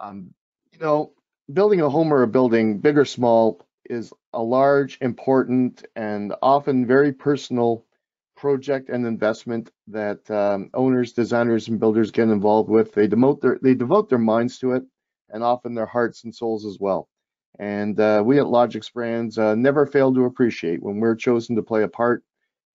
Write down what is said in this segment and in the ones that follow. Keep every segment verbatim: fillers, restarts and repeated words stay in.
Um, you know, building a home or a building, big or small, is a large, important, and often very personal project and investment that um, owners, designers, and builders get involved with. They devote their they devote their minds to it, and often their hearts and souls as well. And uh, we at Logix Brands uh, never fail to appreciate when we're chosen to play a part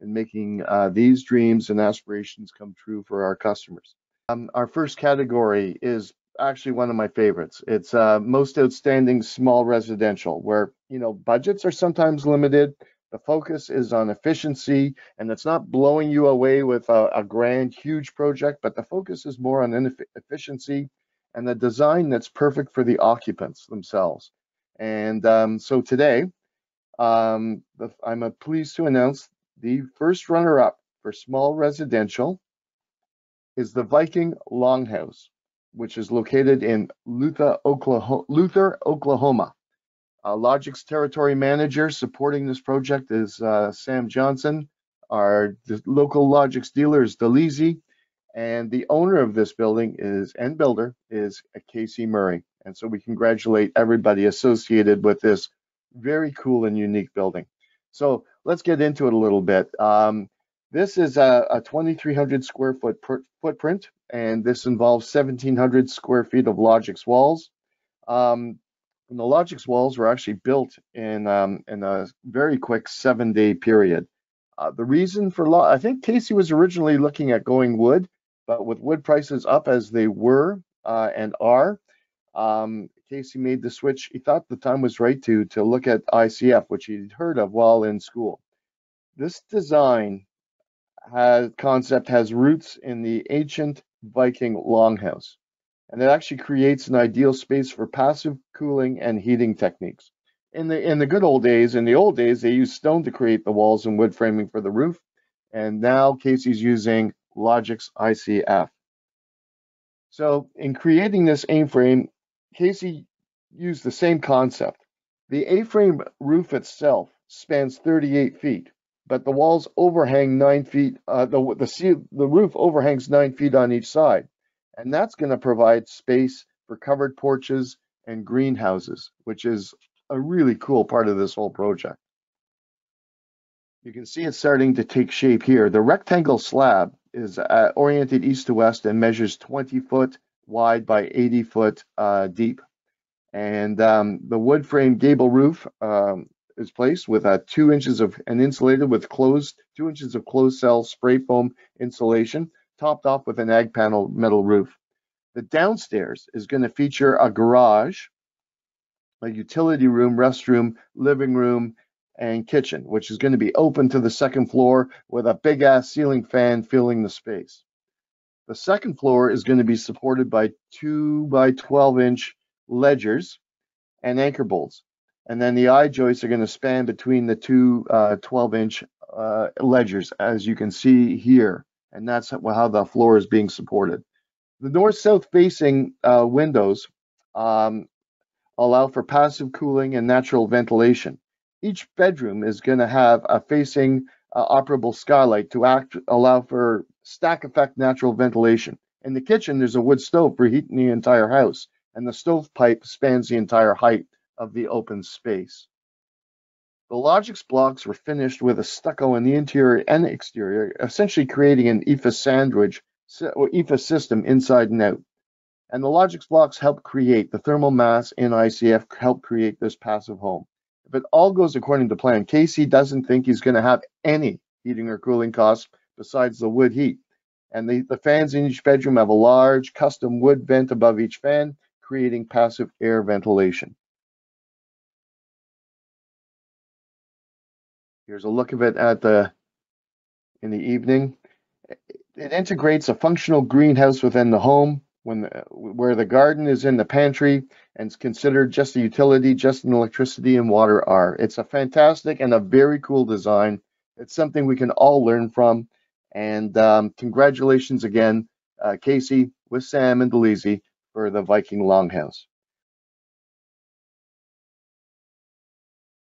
in making uh, these dreams and aspirations come true for our customers. Um, our first category is actually one of my favorites. It's uh, most outstanding small residential, where you know budgets are sometimes limited. The focus is on efficiency, and it's not blowing you away with a, a grand, huge project, but the focus is more on efficiency and the design that's perfect for the occupants themselves. And um, so today, um, I'm pleased to announce the first runner-up for small residential is the Viking Longhouse, which is located in Luther, Oklahoma. Luther, Oklahoma. Uh, Logix Territory Manager supporting this project is uh, Sam Johnson. Our local Logix dealer is Delizzi, and the owner of this building is and builder is Casey Murray. And so we congratulate everybody associated with this very cool and unique building. So let's get into it a little bit. Um, this is a, a twenty-three hundred square foot per, footprint, and this involves seventeen hundred square feet of Logix walls. Um, And the Logix walls were actually built in um, in a very quick seven-day period. Uh, the reason for lo I think Casey was originally looking at going wood, but with wood prices up as they were uh, and are, um, Casey made the switch. He thought the time was right to to look at I C F, which he'd heard of while in school. This design has, concept has roots in the ancient Viking longhouse, and it actually creates an ideal space for passive cooling and heating techniques. In the in the good old days, in the old days, they used stone to create the walls and wood framing for the roof, and now Casey's using Logix I C F. So in creating this A-frame, Casey used the same concept. The A-frame roof itself spans thirty-eight feet, but the walls overhang nine feet. Uh, the the sea, the roof overhangs nine feet on each side. And that's going to provide space for covered porches and greenhouses, which is a really cool part of this whole project. You can see it's starting to take shape here. The rectangle slab is uh, oriented east to west and measures twenty foot wide by eighty foot uh, deep. And um, the wood frame gable roof um, is placed with uh, two inches of and insulated with closed two inches of closed cell spray foam insulation, topped off with an ag panel metal roof. The downstairs is going to feature a garage, a utility room, restroom, living room, and kitchen, which is going to be open to the second floor with a big ass ceiling fan filling the space. The second floor is going to be supported by two by twelve inch ledgers and anchor bolts. And then the eye joists are going to span between the two uh, twelve inch uh, ledgers, as you can see here. And that's how the floor is being supported. The north-south facing uh, windows um, allow for passive cooling and natural ventilation. Each bedroom is going to have a facing uh, operable skylight to act, allow for stack effect natural ventilation. In the kitchen, there's a wood stove for heating the entire house, and the stovepipe spans the entire height of the open space. The Logix blocks were finished with a stucco in the interior and exterior, essentially creating an E I F A sandwich, or E I F A system inside and out. And the Logix blocks help create the thermal mass in I C F, help create this passive home. If it all goes according to plan, Casey doesn't think he's going to have any heating or cooling costs besides the wood heat. And the, the fans in each bedroom have a large custom wood vent above each fan, creating passive air ventilation. Here's a look of it at the in the evening. It integrates a functional greenhouse within the home, when the, where the garden is in the pantry and it's considered just a utility, just an electricity and water are. It's a fantastic and a very cool design. It's something we can all learn from. And um, congratulations again, uh, Casey, with Sam and Delizzi for the Viking Longhouse.